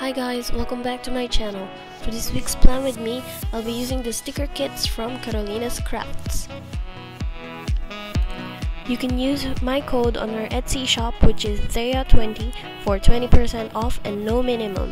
Hi guys, welcome back to my channel. For this week's plan with me, I'll be using the sticker kits from Karolina's Krafts. You can use my code on our Etsy shop, which is THEA20, for 20% off and no minimum.